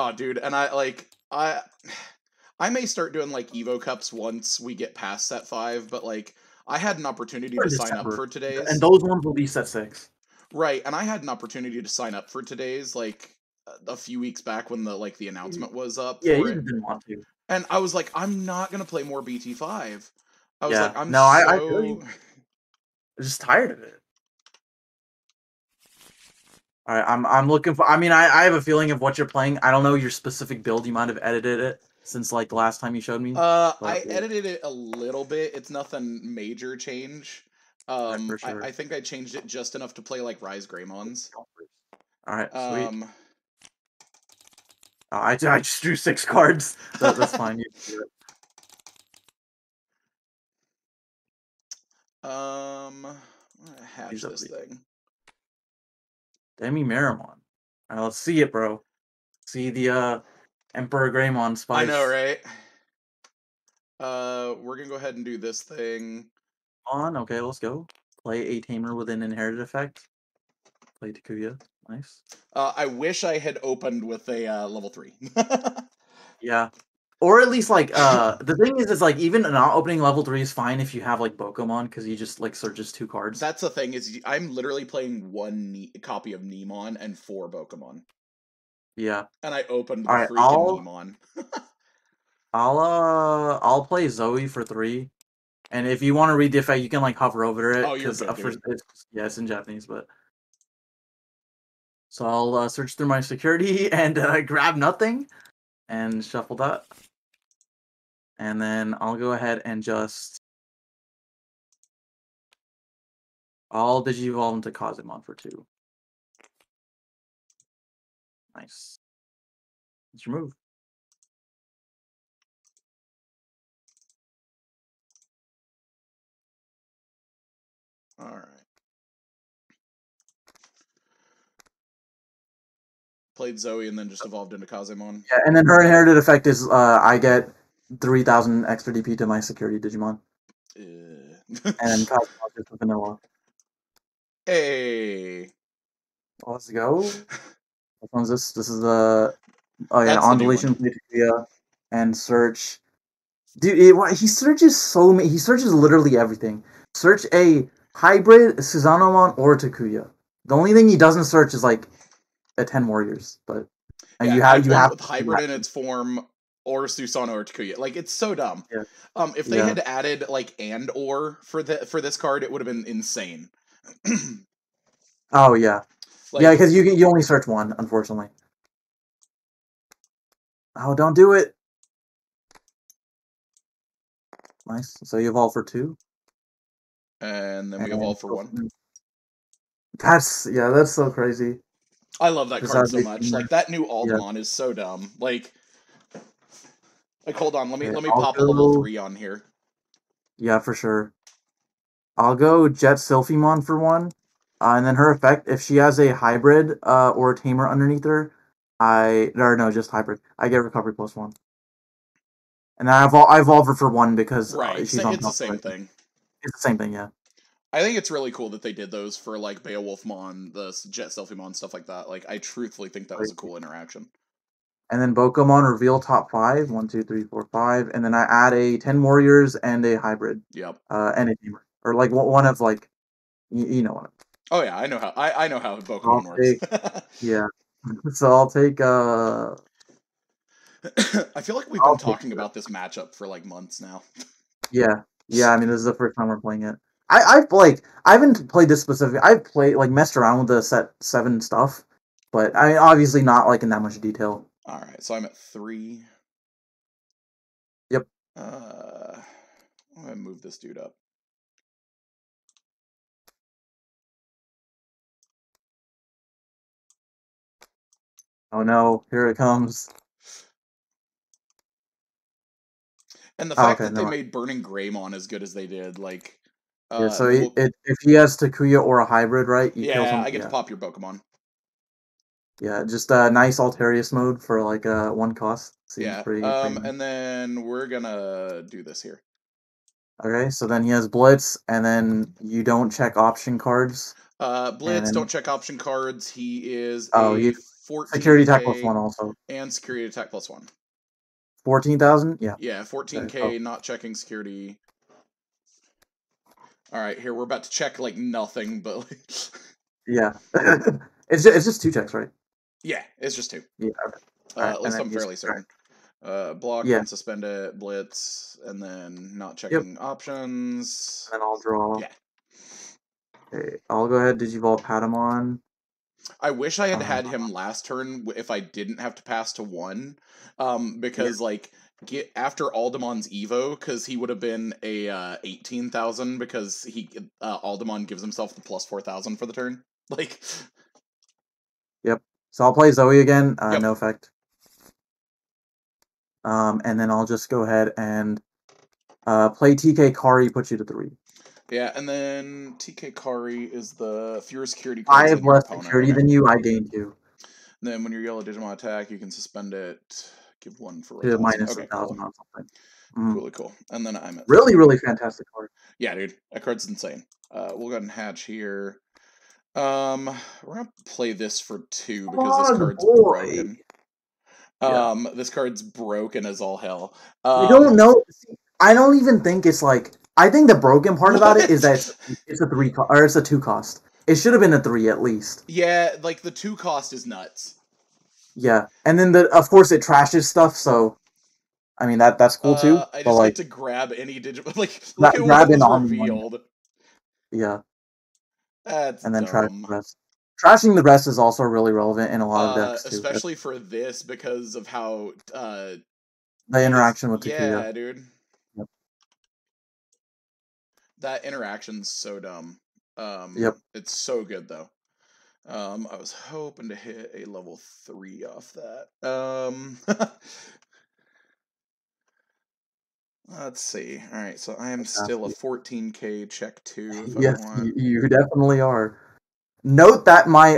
Oh, dude, and I may start doing, like, Evo Cups once we get past set 5, but, like, I had an opportunity to sign up for today's. And those ones will be set 6. Right, and I had an opportunity to sign up for today's, like, a few weeks back when the, like, the announcement was up. Yeah, you didn't want to. And I was like, I'm not going to play more BT5. I was like, I'm I'm just tired of it. All right, I'm looking for. I mean, I have a feeling of what you're playing. I don't know your specific build. You might have edited it since like the last time you showed me. I edited it a little bit. It's nothing major change. For sure. I think I changed it just enough to play like Rise Greymons. All right, sweet. I just drew 6 cards. So that's fine. You can do it. I'm gonna hatch this thing. Demi Marimon. All right, let's see it, bro. See the Emperor Greymon spice. I know, right? We're going to go ahead and do this thing. Okay, let's go. Play a Tamer with an Inherited Effect. Play Takuya. Nice. I wish I had opened with a level 3. Yeah. Or at least, like, the thing is like, even not opening level 3 is fine if you have, like, Bokomon, because you just, like, searches 2 cards. That's the thing, is I'm literally playing 1 copy of Neemon and 4 Bokomon. Yeah. And I opened the freaking Neemon. I'll play Zoe for 3. And if you want to read the effect, you can, like, hover over it. Oh, you're good, dude. Yeah, it's in Japanese, but... So I'll search through my security and grab nothing and shuffle that. And then I'll go ahead and just... I'll Digivolve into Kazemon for 2. Nice. Let's remove. All right. Played Zoe and then just evolved into Kazemon. Yeah, and then her inherited effect is I get 3,000 extra DP to my security Digimon. And Kazemon just with vanilla. Hey! Well, let's go. What one's this? This is the... Oh yeah, on deletion, and search. Dude, he searches so many... He searches literally everything. Search a hybrid, Susanomon, or Takuya. The only thing he doesn't search is like... At 10 warriors, but and yeah, you have with hybrid in its form or Susanoo or Takuya. Like it's so dumb. Yeah. If they had added like and or for this card, it would have been insane. Oh yeah, like, yeah, because you only search one, unfortunately. Oh, don't do it. Nice. So you evolve for 2, and then we evolve for 1. That's so crazy. I love that card so much. Like that new Aldamon is so dumb. Like hold on, let me pop a level 3 on here. Yeah, for sure. I'll go Jet Silphimon for 1, and then her effect. If she has a hybrid or a tamer underneath her, just hybrid. I get recovery +1, and I evolve her for 1 because she's on top. It's the same thing. It's the same thing, yeah. I think it's really cool that they did those for, like, Beowulfmon, the Jet Silphimon, stuff like that. Like, I truthfully think that was a cool interaction. And then Bokomon reveal top 5. 1, 2, 3, 4, 5. And then I add a 10 warriors and a hybrid. Yep. And a tamer. Or, like, one of, like, you know what. Oh, yeah, I know how. I know how Bokomon works. Yeah. So I'll take, I feel like we've been talking about this matchup for, like, months now. Yeah. Yeah, I mean, this is the first time we're playing it. I haven't played this specific. I've played like messed around with the set 7 stuff, but I mean, obviously not like in that much detail. All right, so I'm at 3. Yep. I'm gonna move this dude up. Oh no! Here it comes. And the fact that they made Burning Greymon as good as they did, like. Yeah, so if he has Takuya or a hybrid, right? You kill him. I get to pop your Pokemon. Yeah, just a nice Altarius mode for like 1 cost. Seems pretty pretty. And then we're gonna do this here. Okay, so then he has Blitz, and then you don't check option cards. Blitz, don't check option cards. He is a 14. Security attack +1 also. And security attack +1. 14,000? Yeah. Yeah, 14K, okay. Not checking security. All right, here, we're about to check, like, nothing, but... Like... Yeah. it's just two checks, right? Yeah, it's just two. Yeah, okay. Right, at least I'm fairly certain. Block, yeah. And suspend it, blitz, and then not checking options. And I'll draw. Yeah. Okay, I'll go ahead and Digivolve Patamon. I wish I had had him last turn if I didn't have to pass to 1. Because, like... Get after Aldamon's Evo, because he would have been a 18,000, because he Aldamon gives himself the +4,000 for the turn. Like, yep. So I'll play Zoe again. No effect. And then I'll just go ahead and play TK Kari. Put you to 3. Yeah, and then TK Kari is the fewer security. I have less security than you. I gain 2. And then when your yellow Digimon attack, you can suspend it. Give 1 for right minus okay, 1,000 cool. on something. Mm. Really cool. And then I'm at really fantastic card. Yeah, dude, that card's insane. We'll go ahead and hatch here. We're gonna play this for 2 because this card's broken. Yeah. This card's broken as all hell. I don't know. I don't even think it's like. I think the broken part about it is that it's a 3 or it's a 2 cost. It should have been a 3 at least. Yeah, like the 2 cost is nuts. Yeah, and then of course it trashes stuff. So, I mean that's cool too. I just but, like to grab any Digimon, like look at grab an revealed. Yeah, that's and then trash the rest. Trashing the rest is also really relevant in a lot of decks, too, especially for this because of how the interaction with Takuya. Yeah, dude. Yep. That interaction's so dumb. Yep, it's so good though. I was hoping to hit a level 3 off that. Let's see. All right, so I am still a 14K check 2. If yes, I want. You definitely are. Note that my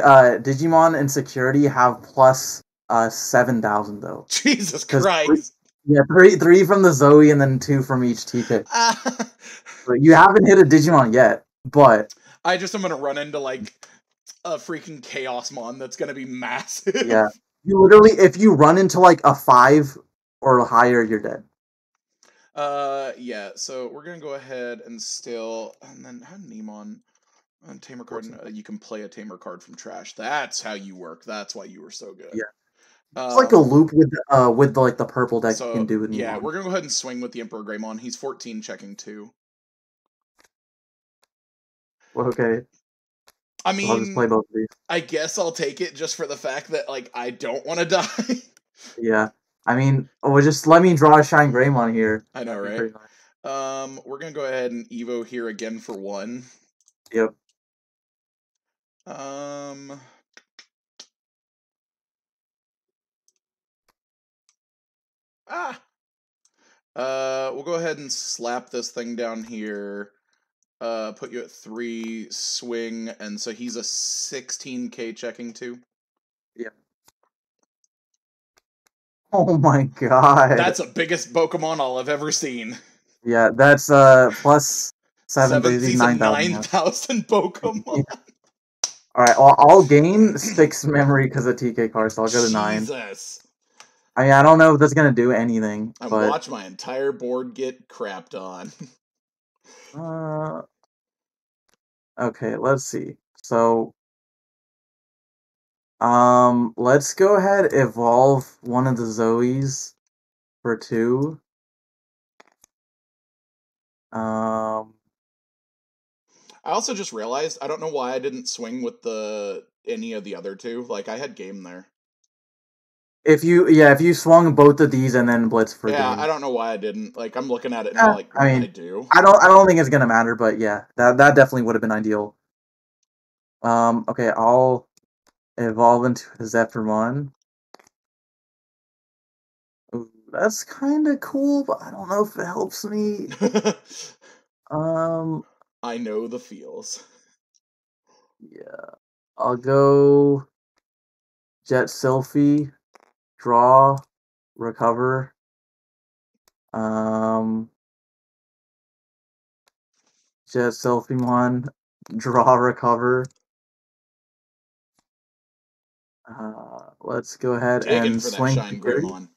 Digimon and security have plus 7,000 though. Jesus Christ! 3 from the Zoe and then 2 from each TK. So you haven't hit a Digimon yet, but I just am gonna run into like. A freaking Chaosmon that's gonna be massive. Yeah, you literally, if you run into like a 5 or higher, you're dead. Yeah. So we're gonna go ahead and still, and then how Neemon on Tamer card. You can play a Tamer card from trash. That's how you work. That's why you were so good. Yeah. It's like a loop with like the purple deck so, you can do with. Neemon. Yeah, we're gonna go ahead and swing with the Emperor Greymon. He's 14, checking 2. Well, okay. I mean, I'll just play both of these. I guess I'll take it just for the fact that, like, I don't want to die. Yeah. I mean, oh, just let me draw a Shine Greymon here. I know, right? Nice. We're going to go ahead and Evo here again for 1. Yep. We'll go ahead and slap this thing down here. Put you at 3, swing, and so he's a 16K checking 2. Yeah. Oh my god. That's the biggest Bokomon I'll have ever seen. Yeah, that's plus 9,000 Bokomon. Yeah. Alright, well, I'll gain 6 memory because of TK cards, so I'll go to 9. Jesus. I mean, I don't know if that's going to do anything. I but... watch my entire board get crapped on. Okay, let's see. So, let's go ahead evolve one of the Zoes for 2. I also just realized I don't know why I didn't swing with the any of the other 2. Like I had game there. If you swung both of these and then blitz for game. I don't know why I didn't. Like I'm looking at it now, like what did I do? I don't think it's gonna matter, but yeah, that definitely would have been ideal. Okay, I'll evolve into a Zephyrmon. Ooh, that's kinda cool, but I don't know if it helps me. I know the feels. Yeah. I'll go Jet Silphimon. Draw, recover. Jet Silphimon, draw, recover. Let's go ahead and flank Greymon.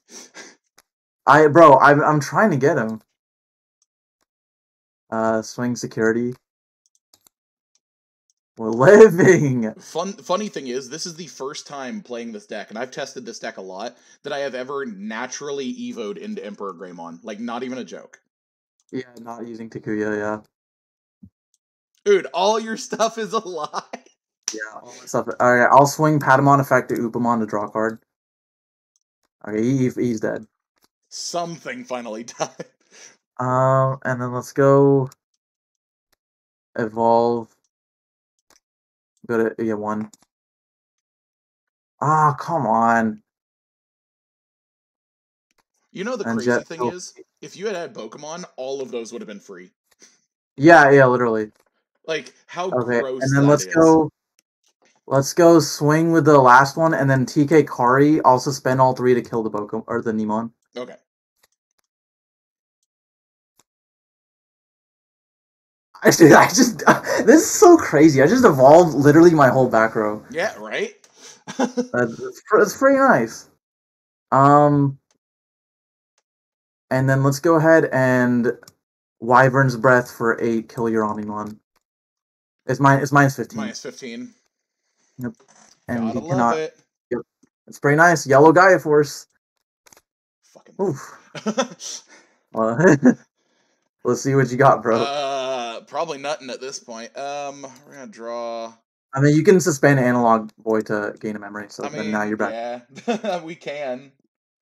Bro, I'm trying to get him. Swing security. We're living! Funny thing is, this is the first time playing this deck, and I've tested this deck a lot, that I have ever naturally evoed into Emperor Greymon. Like, not even a joke. Yeah, not using Takuya, yeah. Dude, all your stuff is a lie! Yeah, all my stuff. Alright, I'll swing Patamon effect to Upamon to draw a card. Okay, he's dead. Something finally died. And then let's go evolve. Go to yeah one. Ah, oh, come on. You know the and crazy Jet thing is, if you had had Bokomon, all of those would have been free. Yeah, yeah, literally. Like how okay. gross. And then that let's is. Go. Let's go swing with the last one, and then TK Kari. I'll suspend all three to kill the Bokomon or the Neemon. Okay. I just this is so crazy. I just evolved literally my whole back row. Yeah, right? That's pretty nice. And then let's go ahead and Wyvern's Breath for 8, kill your Omnimon. It's minus 15. Minus 15. Yep. And you cannot it. Yep. It's pretty nice. Yellow Gaia Force. Fucking oof. Let's see what you got, bro. Probably nothing at this point. We're gonna draw. I mean, you can suspend Analog Boy to gain a memory, so I mean, then now you're back. Yeah, we can.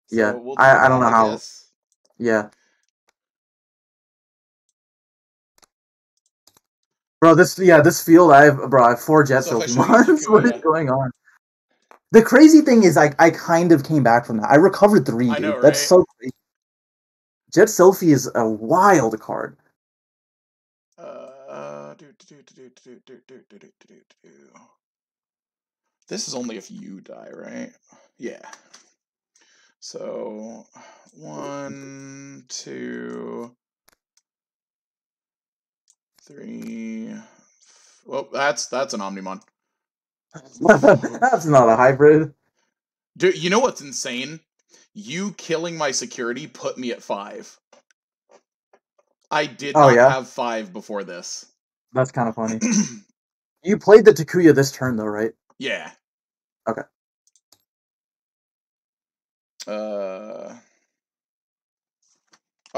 So yeah, we'll do I don't know how. Yeah, bro, this field I have 4 Jet Silphimons. What is going on? The crazy thing is, I kind of came back from that. I recovered 3. Dude. I know, right? That's so crazy. Jet Silphy is a wild card. This is only if you die, right? Yeah. So 1, 2, 3. Well, that's an Omnimon. That's not a hybrid. Dude, you know what's insane? You killing my security put me at 5. I did not have 5 before this. That's kind of funny. You played the Takuya this turn, though, right? Yeah. Okay. Oh,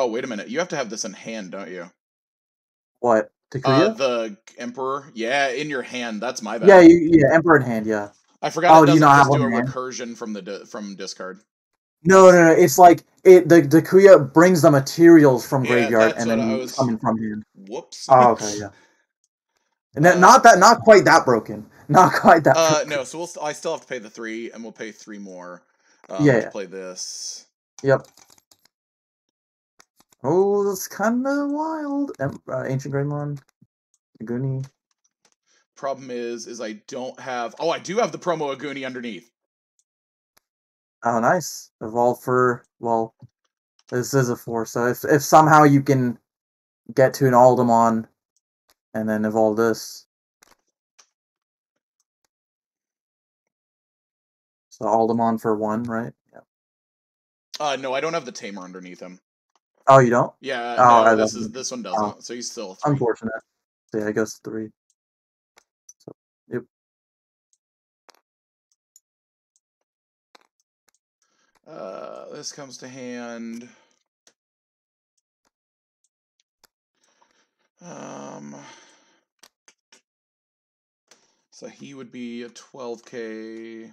wait a minute. You have to have this in hand, don't you? What? Takuya? The Emperor? Yeah, in your hand. That's my bad. Yeah, Emperor in hand, yeah. I forgot it doesn't just do a recursion from, from discard. No. It's like the Takuya brings the materials from graveyard and then coming from hand. Whoops. Oh, okay, yeah. Not quite that broken. Not quite that. Broken. No. So I still have to pay the 3, and we'll pay 3 more. To play this. Yep. Oh, that's kind of wild. Ancient Greymon, Aguni. Problem is I don't have. Oh, I do have the promo Aguni underneath. Oh, nice. Evolve for, well, this is a 4, so if somehow you can get to an Aldamon and then evolve this. So Aldamon for 1, right? Yeah. No, I don't have the Tamer underneath him. Oh, you don't? Yeah, no, this one doesn't, so he's still 3. Unfortunate. So yeah, it goes 3. So, yep. This comes to hand. So he would be a 12K.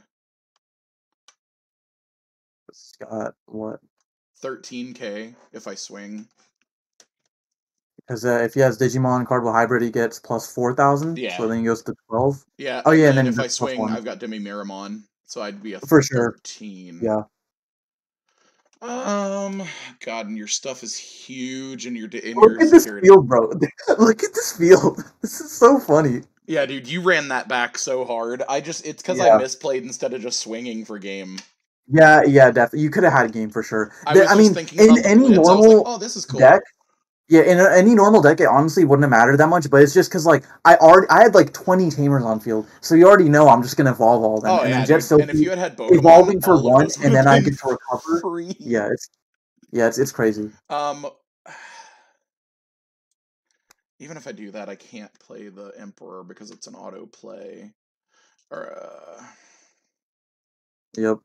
Scott, what? 13K if I swing. Because if he has Digimon Cardinal Hybrid, he gets plus 4,000. Yeah. So then he goes to 12. Yeah. Oh yeah, and then if I swing, I've got Demi Marimon, so I'd be a 13. For sure. Yeah. God, and your stuff is huge, and look at this field, bro. Look at this field. This is so funny. Yeah, dude, you ran that back so hard. It's because I misplayed instead of just swinging for game. Yeah, definitely. You could have had a game for sure. I was thinking in any normal deck, Yeah, in any normal deck, it honestly wouldn't have mattered that much, but it's just because, like, I had, like, 20 Tamers on field, so you already know I'm just going to evolve all of them. Oh, and yeah, then Jet Silphimon, and if you had Bokomon, evolving for one, and then I get to recover. Free. Yeah, it's crazy. Even if I do that, I can't play the Emperor because it's an autoplay. Yep.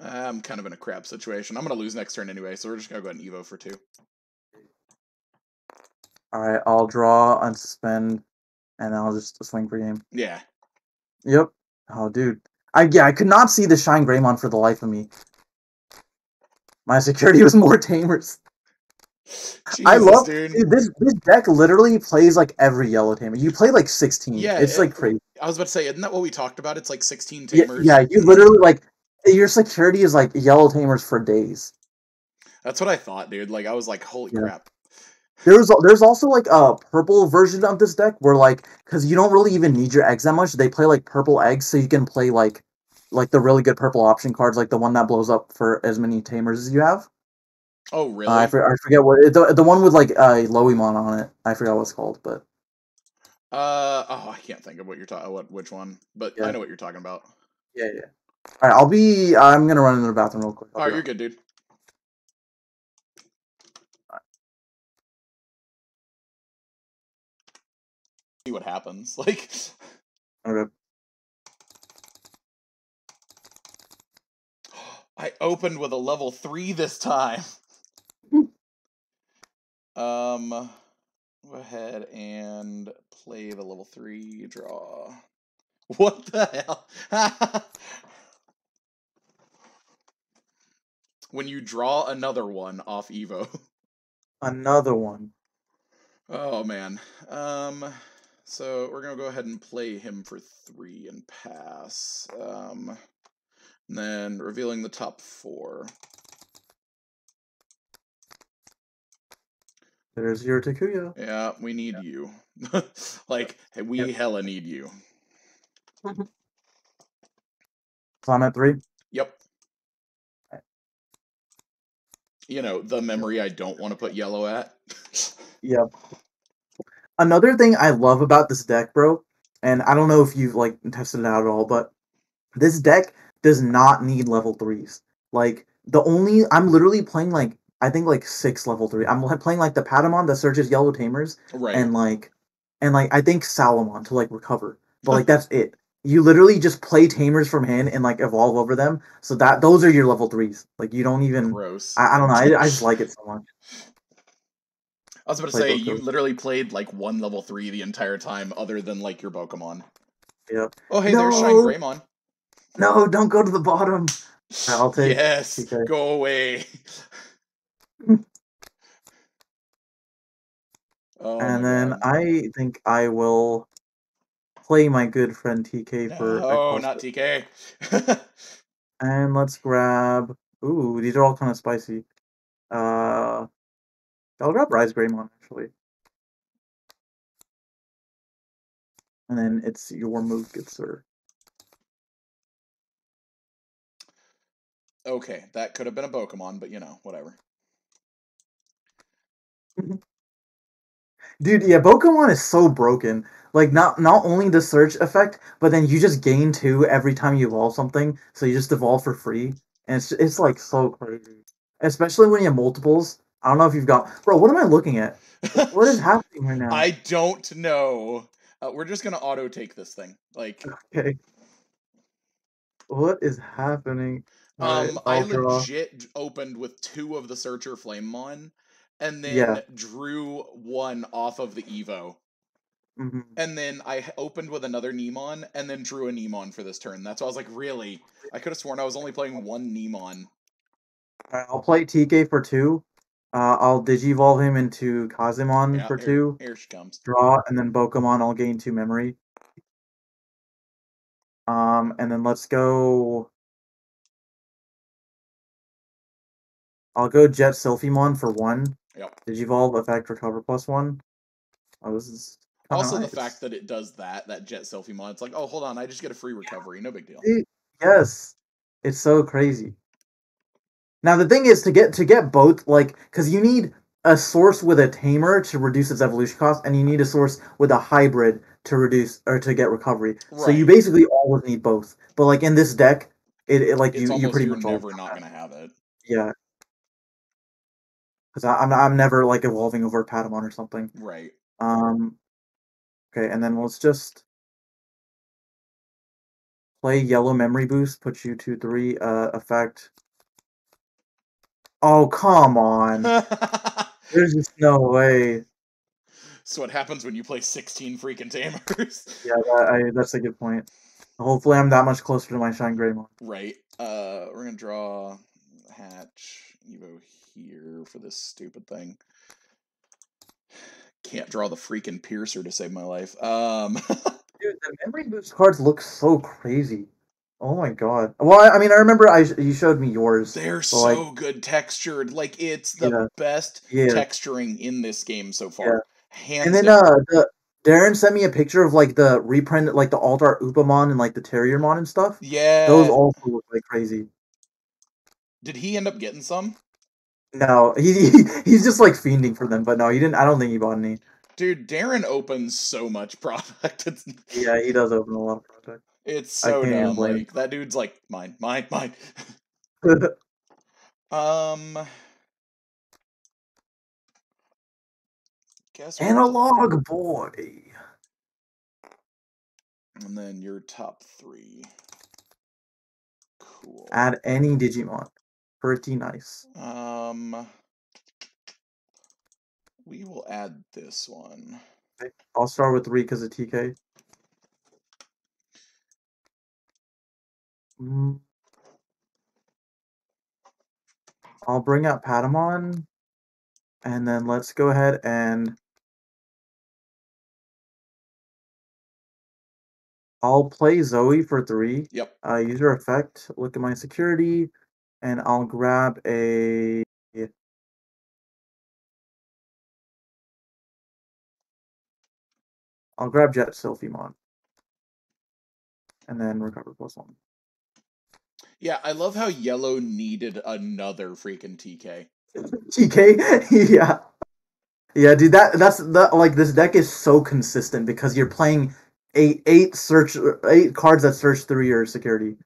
I'm kind of in a crap situation. I'm going to lose next turn anyway, so we're just going to go ahead and Evo for 2. Alright, I'll draw, unsuspend, and I'll just swing for game. Yeah. Yep. Oh, dude. I could not see the Shine Greymon for the life of me. My security was more Tamers. Jesus, I love, dude, this deck literally plays, like, every yellow Tamer. You play, like, 16. Yeah. It's, like, crazy. I was about to say, isn't that what we talked about? It's, like, 16 Tamers. Yeah, you literally, like, your security is, like, yellow Tamers for days. That's what I thought, dude. Like, I was like, holy crap. There's also, like, a purple version of this deck where, like, because you don't really even need your eggs that much. They play, like, purple eggs, so you can play, like the really good purple option cards, like the one that blows up for as many Tamers as you have. Oh, really? I forget what... The one with, like, Loemon on it. I forgot what it's called, but... I can't think of what you're which one, but yeah. I know what you're talking about. Yeah, yeah. Alright, I'm gonna run into the bathroom real quick. Alright, you're good, dude. See what happens. Like, okay. I opened with a level 3 this time. Go ahead and play the level 3 draw. What the hell? When you draw another one off Evo. Another one. Oh man. So we're gonna go ahead and play him for 3 and pass. And then revealing the top 4. There's your Takuya. Yeah, we need you. Like, we hella need you. So I'm at 3? Yep. Right. You know, the memory I don't want to put yellow at. Yep. Another thing I love about this deck, bro, and I don't know if you've, like, tested it out at all, but this deck does not need level 3s. Like, I'm literally playing, like, I think, like, 6 level 3. I'm playing, like, the Patamon that searches yellow Tamers. Right. And, like, I think Salomon to, like, recover. But, like, that's it. You literally just play Tamers from hand and, like, evolve over them. So that those are your level 3s. Like, you don't even... Gross. I don't know. I just like it so much. I was about to say, you literally played, like, 1 level 3 the entire time other than, like, your Bokomon. Yep. Oh, hey, there's Shine Greymon. No, don't go to the bottom. I'll take... Yes, TK. Go away. Oh, and then God. I think I will play my good friend TK for... Oh, not TK. And let's grab... Ooh, these are all kind of spicy. I'll grab Rise Greymon, actually. And then it's your move, good sir. Okay, that could have been a Bokomon, but, you know, whatever. Dude, yeah, Bokomon is so broken. Like, not only the search effect, but then you just gain 2 every time you evolve something, so you just evolve for free. And it's like, so crazy. Especially when you have multiples. I don't know if you've got... Bro, what am I looking at? What is happening right now? I don't know. We're just going to auto-take this thing. Like... Okay. What is happening... I legit opened with 2 of the Searcher Flamemon, and then drew 1 off of the Evo. Mm-hmm. And then I opened with another Neemon, and then drew a Neemon for this turn. That's why I was like, really? I could have sworn I was only playing 1 Neemon. Alright, I'll play TK for 2. I'll Digivolve him into Kazemon for 2. Here she comes. Draw, and then Bokomon, I'll gain 2 memory. And then let's go... I'll go Jet Silphimon for 1. Yep. Digivolve, effect, recover +1. Oh, this is also nice. The fact that it does that Jet Silphimon. It's like, oh, hold on, I just get a free recovery. No big deal. Yes, it's so crazy. Now the thing is to get both, like, because you need a source with a tamer to reduce its evolution cost, and you need a source with a hybrid to reduce or to get recovery. Right. So you basically always need both. But like in this deck, it like it's you pretty much never not gonna have it. Yeah, because I'm never like evolving over Patamon or something. Right. Okay, and then let's just play yellow memory boost. Put you 2/3 effect. Oh, come on. There's just no way. So what happens when you play 16 freaking tamers? Yeah, that's a good point. Hopefully I'm that much closer to my Shinegreymon. Right. We're going to draw Hatch Evo here for this stupid thing. Can't draw the freaking Piercer to save my life. Dude, the memory boost cards look so crazy. Oh my god. Well, I mean, I remember you showed me yours. They're so like, good textured. Like, it's the best texturing in this game so far. Yeah. And then Darren sent me a picture of, like, the reprint, like, the alt-art Upamon and, like, the Terriermon and stuff. Yeah. Those also look like crazy. Did he end up getting some? No. He's just, like, fiending for them. But no, he didn't. I don't think he bought any. Dude, Darren opens so much product. Yeah, he does open a lot of product. It's so dumb. Like, that dude's like, mine. Guess Analog Boy. And then your top three. Cool. Add any Digimon. Pretty nice. We will add this one. Okay. I'll start with three because of TK. I'll bring out Patamon, and then let's go ahead and I'll play Zoe for 3. Yep. User effect. Look at my security, and I'll grab a. I'll grab Jet Silphimon, and then recover +1. Yeah, I love how yellow needed another freaking TK. TK? Yeah. Yeah, dude, like, this deck is so consistent because you're playing eight cards that search through your security.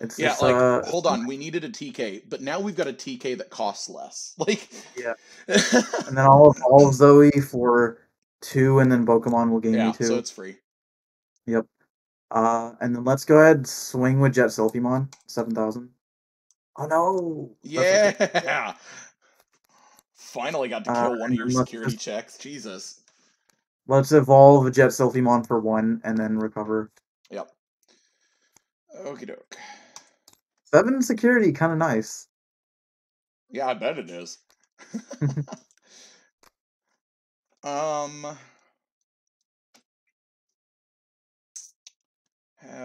It's just, like, hold on, we needed a TK, but now we've got a TK that costs less. Like, yeah. And then I'll evolve Zoe for 2, and then Bokomon will gain me 2. Yeah, so it's free. Yep. And then let's go ahead and swing with Jet Silphimon, 7,000. Oh no! Yeah! Okay. Finally got to kill one of your security checks. Jesus. Let's evolve Jet Silphimon for 1 and then recover. Yep. Okie doke. 7 security, kind of nice. Yeah, I bet it is. How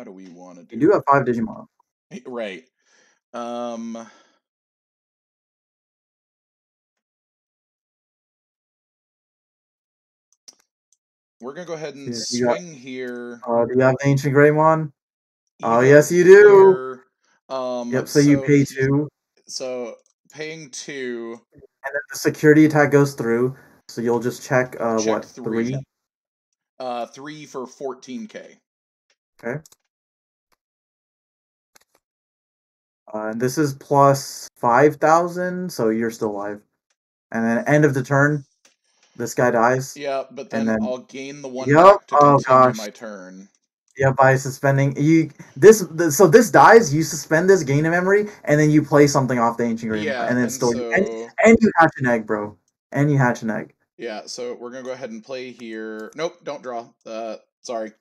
do we want to do? You do have 5 Digimon, right? We're gonna go ahead and swing here. Do you have Ancient Greymon? Oh, yes, you do. Yep. So you pay 2. So paying 2, and then the security attack goes through. So you'll just check what 3? 3 for 14K. Okay. And this is plus 5,000, so you're still alive. And then end of the turn, this guy dies. Yeah, but then I'll gain the 1 back to continue my turn. Yeah, by suspending so this dies. You suspend this, gain a memory, and then you play something off the Ancient Greymon, and then and you hatch an egg, bro. And you hatch an egg. Yeah, so we're gonna go ahead and play here. Nope, don't draw. Sorry.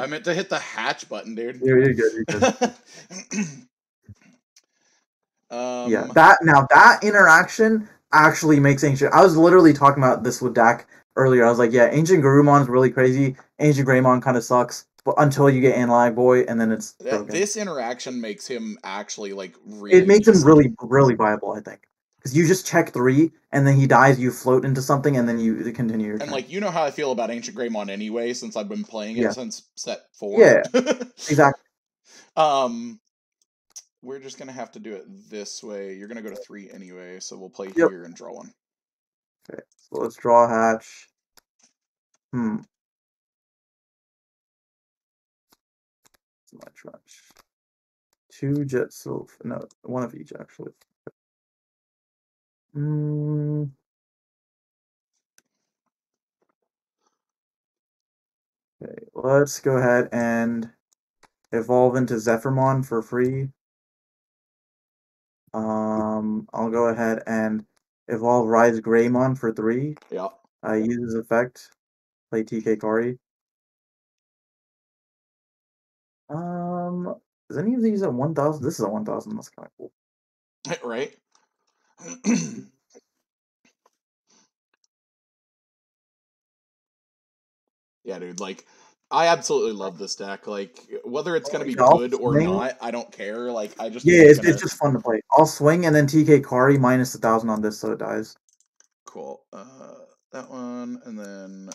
I meant to hit the hatch button, dude. Yeah, you're good. You're good. Yeah, that interaction actually makes Ancient. I was literally talking about this with Dak earlier. I was like, yeah, Ancient Garurumon is really crazy. Ancient Greymon kind of sucks, but until you get Analog Boy, and then it's broken. This interaction makes him actually like really. It makes him really, really viable, I think. Because you just check 3, and then he dies, you float into something, and then you continue your turn. And, like, you know how I feel about Ancient Greymon anyway, since I've been playing it since set 4. Yeah, exactly. We're just going to have to do it this way. You're going to go to 3 anyway, so we'll play here and draw 1. Okay, so let's draw a hatch. It's my trash. Two Jet Silph. No, one of each actually. Okay, let's go ahead and evolve into Zephyrmon for free. I'll go ahead and evolve Rise Greymon for 3. Yeah. Use his effect. Play TK Kari. Is any of these at 1,000? This is at 1,000. That's kind of cool. Right? Yeah, dude. Like, I absolutely love this deck. Like, whether it's going to be good or not, I don't care. Like, I just... Yeah, it's just fun to play. I'll swing and then TK Kari minus 1,000 on this so it dies. Cool. That one, and then...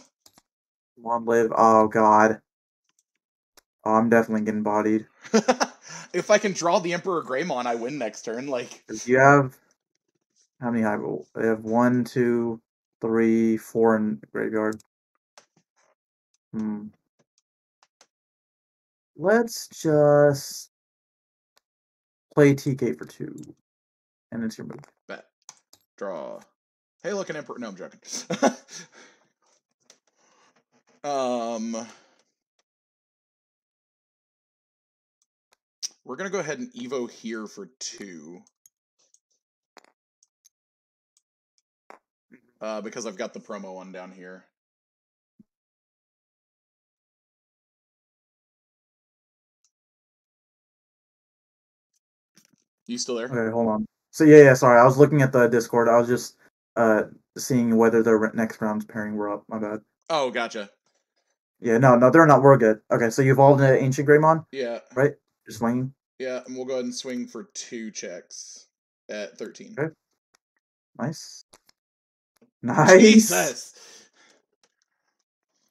One live. Oh, God. Oh, I'm definitely getting bodied. If I can draw the Emperor Greymon, I win next turn. Like, you have... How many highballs? They have 1, 2, 3, 4 in the graveyard. Let's just play TK for 2. And it's your move. Bet. Draw. Hey, look, an Emperor. No, I'm joking. We're going to go ahead and Evo here for 2. Because I've got the promo one down here. You still there? Okay, hold on. So yeah, sorry. I was looking at the Discord. I was just seeing whether their next round's pairing were up. My bad. Oh, gotcha. Yeah, no, they're not. We're good. Okay, so you evolved into Ancient Greymon? Yeah. Right? You're swinging? Yeah, and we'll go ahead and swing for 2 checks at 13. Okay. Nice. Nice. Jesus.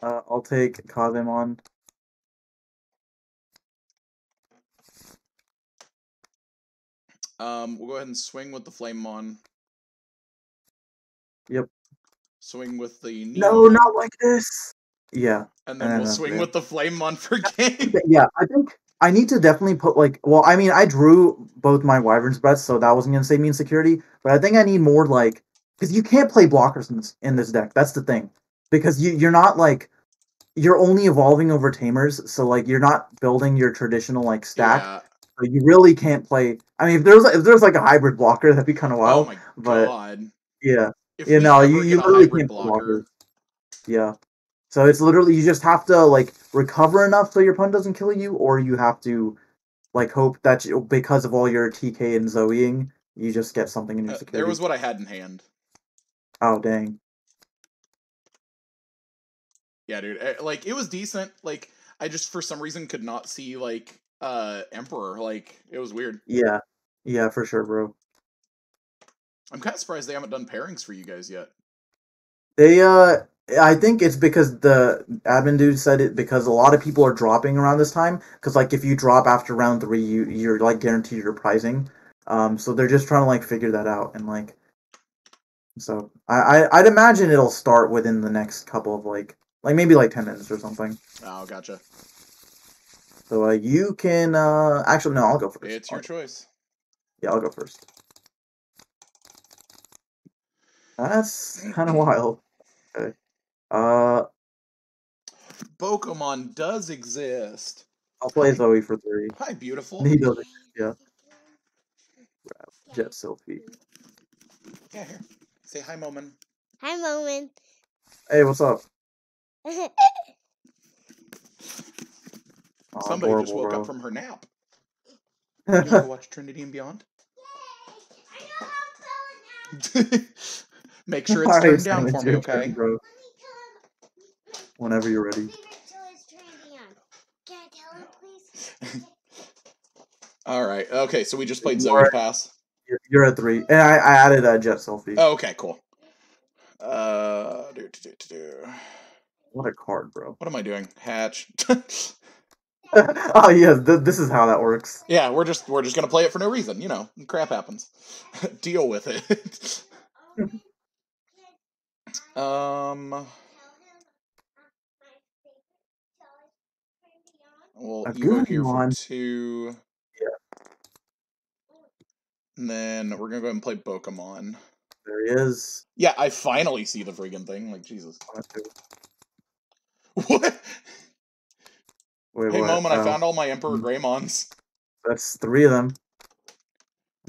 I'll take Kazemon. We'll go ahead and swing with the Flamemon. Yep. Swing with the Neemon. No, not like this. Yeah. And then we'll swing with the Flamemon for game. Yeah, I think I need to definitely put, like, well, I mean, I drew both my Wyvern's Breath, so that wasn't going to save me in security, but I think I need more, like, because you can't play blockers in this deck. That's the thing. Because you're not, like, you're only evolving over Tamers, so, like, you're not building your traditional, like, stack. Yeah. So you really can't play. I mean, if there's like a hybrid blocker, that'd be kind of wild. Oh my god! Yeah, you know, you really can't blocker. Yeah, so it's literally you just have to like recover enough so your opponent doesn't kill you, or you have to like hope that you, because of all your TK and Zoeing, you just get something in your security. There was what I had in hand. Oh dang! Yeah, dude. Like it was decent. Like I just for some reason could not see like. Emperor, like it was weird. Yeah, for sure, bro. I'm kind of surprised they haven't done pairings for you guys yet. They, I think it's because the admin dude said it because a lot of people are dropping around this time. Because like if you drop after round 3, you're like guaranteed your prizing. So they're just trying to like figure that out and like. So I'd imagine it'll start within the next couple of like maybe like 10 minutes or something. Oh, gotcha. So you can actually no, I'll go first. It's your choice. Yeah, I'll go first. That's kind of wild. Okay. Bokomon does exist. I'll play Zoe for 3. Hi, beautiful. He does exist. Yeah. Jet Silphie. Yeah, here. Say hi, Momin. Hi, Momin. Hey, what's up? Somebody just woke up from her nap. You want to watch Trinity and Beyond? Yay! I know how to Make sure it's turned down for me, okay? Bro. Whenever you're ready. Can I tell him, please? All right. Okay, so we just played Zoe Pass. You're at 3. And I added a Jet Selfie. Oh, okay, cool. What a card, bro. What am I doing? Hatch. Oh yeah, this is how that works. Yeah, we're just gonna play it for no reason, you know. Crap happens. Deal with it. Well, you were here for 2. Yeah. And then we're going to go ahead and play Bokomon. There he is. Yeah, I finally see the freaking thing. Like, Jesus. What? Wait, hey, what? Moment, I found all my Emperor Greymons. That's 3 of them.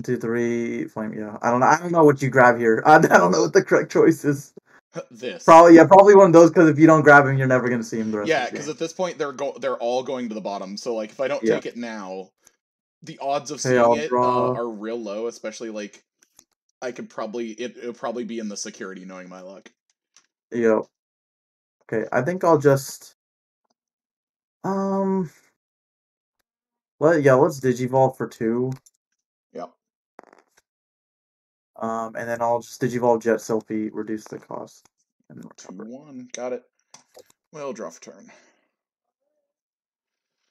2, 3, flame. Yeah, I don't know. I don't know what you grab here. I don't know what the correct choice is. This probably, yeah, probably one of those. Because if you don't grab him, you're never gonna see him. The rest yeah, because at this point they're all going to the bottom. So like, if I don't take it now, the odds of seeing it are real low. Especially like, I could probably it'll probably be in the security, knowing my luck. Yep. Okay, I think I'll just let's Digivolve for 2. And then I'll just Digivolve Jet Silphy, reduce the cost. And 2-1, got it. Well, draw for turn.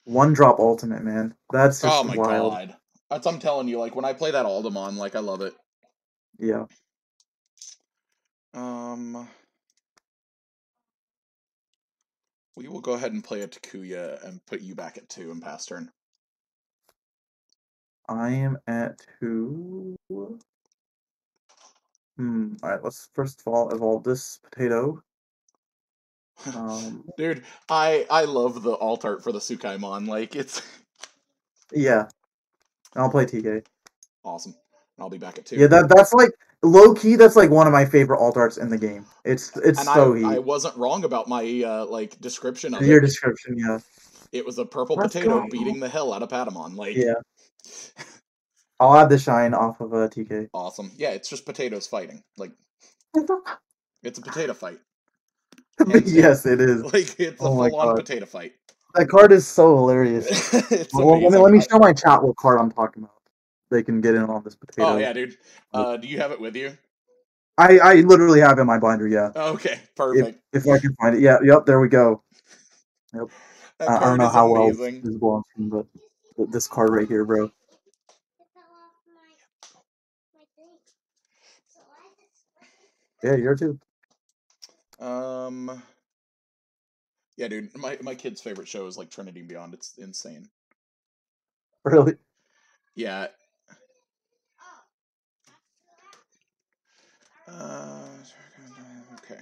1-drop ultimate, man. That's just wild. Oh my god. That's, I'm telling you, like, when I play that Aldamon, like, I love it. Yeah. We will go ahead and play a Takuya and put you back at 2 and pass turn. I am at 2... Alright, let's first of all evolve this potato. Dude, I love the alt art for the Sukaimon. Like, it's... Yeah. I'll play TK. Awesome. I'll be back at 2. Yeah, that's like... Low-key, that's like one of my favorite alt arts in the game. It's and so I wasn't wrong about my, like, description of Your description, yeah. It was a purple potato beating the hell out of Patamon. Like... Yeah. I'll add the shine off of a TK. Awesome. Yeah, it's just potatoes fighting. Like, it's a potato fight. And, yes, it is. Like, it's a full-on potato fight. That card is so hilarious. It's let me show my chat what card I'm talking about. They can get in on this potato. Oh yeah, dude. Do you have it with you? I literally have it in my binder. Yeah. Okay. Perfect. If I can find it. Yeah. Yep. There we go. Yep. I don't know how well this belongs, but this card right here, bro. Yeah, you're too. Yeah, dude. My kid's favorite show is like Trinity Beyond. It's insane. Really? Yeah. Okay.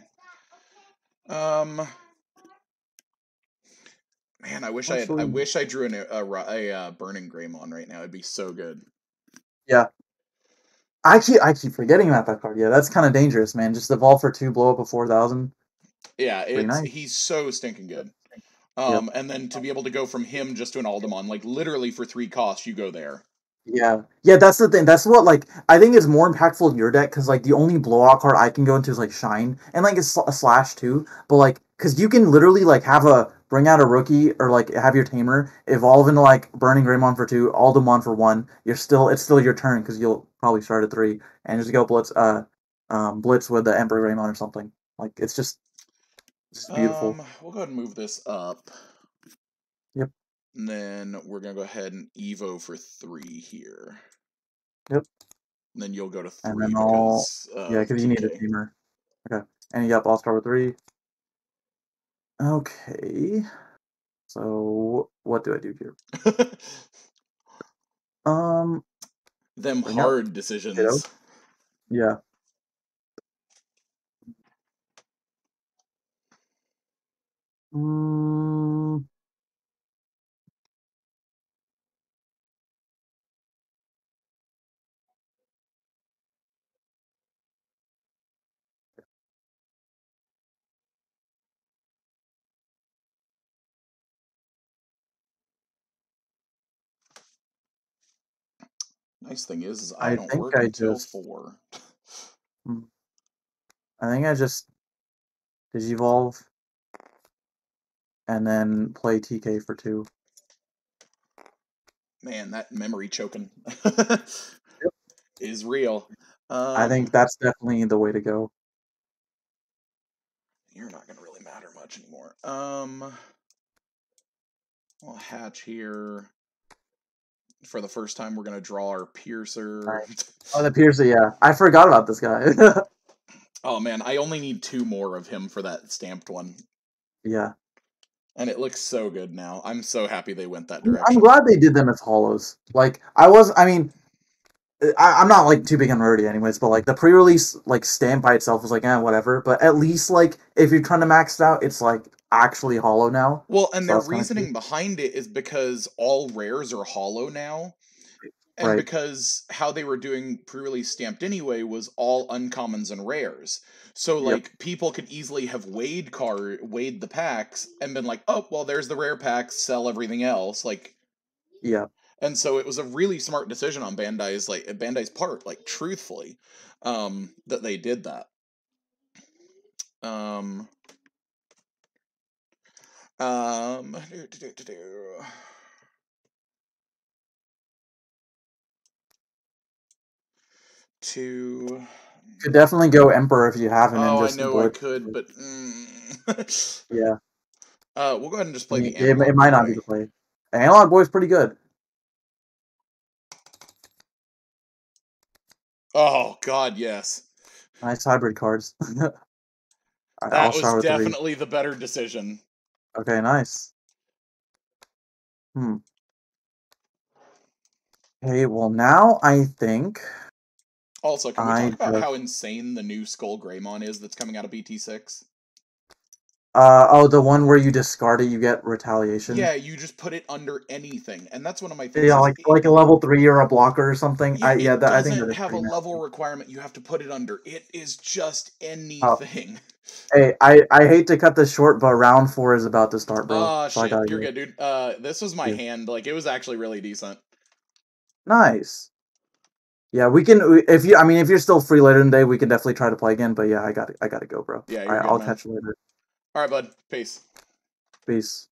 Man, I wish I drew a Burning Greymon right now. It'd be so good. Yeah. I keep forgetting about that card. Yeah, that's kind of dangerous, man. Just evolve for 2, blow up a 4,000. Yeah, it's, nice. He's so stinking good. Yep. And then to be able to go from him just to an Aldamon, like literally for 3 costs, you go there. Yeah, yeah, that's the thing. That's what like I think is more impactful in your deck because like the only blowout card I can go into is like Shine and like a slash too. But like because you can literally like have a bring out a rookie or like have your tamer evolve into like Burning Greymon for 2, Aldamon for 1. It's still your turn because you'll probably start at 3 and just go blitz with the Emperor Greymon or something. Like it's just beautiful. We'll go ahead and move this up. Yep. And then we're gonna go ahead and Evo for 3 here. Yep. And then you'll go to 3 and then because yeah, because you need a tamer. Okay. And yep, I'll start with 3. Okay. So what do I do here? Them hard decisions. You know? Yeah. Nice thing is I don't think work until 4. I think I just Digivolve and then play TK for 2. Man, that memory choking is real. I think that's definitely the way to go. You're not going to really matter much anymore. I'll hatch here. For the first time, we're going to draw our Piercer. Right. Oh, the Piercer, yeah. I forgot about this guy. Oh man, I only need two more of him for that stamped one. Yeah. And it looks so good now. I'm so happy they went that direction. I'm glad they did them as hollows. Like, I'm not, like, too big on rarity anyways, but, like, the pre-release, like, stamp by itself was like, eh, whatever. But at least, like, if you're trying to max it out, it's, like, actually hollow now. Well, and so their reasoning behind it is because all rares are hollow now. And right. Because how they were doing pre-release stamped anyway was all uncommons and rares. So, like, yep. People could easily have weighed the packs and been like, oh, well, there's the rare packs, sell everything else. Like, yeah. And so it was a really smart decision on Bandai's, like, Bandai's part, like, truthfully, that they did that. Could definitely go Emperor if you have him. Oh, I know board. I could, but yeah. We'll go ahead and just play the Analog Boy. It might not be the play. Analog Boy is pretty good. Oh God, yes. Nice hybrid cards. That was definitely the better decision. Okay, nice. Okay, well now I think. Also, can we talk about how insane the new Skull Greymon is that's coming out of BT6? Oh, the one where you discard it, you get retaliation? Yeah, you just put it under anything, and that's one of my things. Yeah, like a level 3 or a blocker or something? Yeah, I think it doesn't have a level requirement. You have to put it under. It is just anything. Oh. Hey, I hate to cut this short, but round 4 is about to start, bro. Oh, shit, you're good, dude. This was my hand. Like, it was actually really decent. Nice. Yeah, we can. If you, I mean, if you're still free later in the day, we can definitely try to play again. But yeah, I gotta go, bro. Yeah, all right, I'll catch you later. All right, bud. Peace. Peace.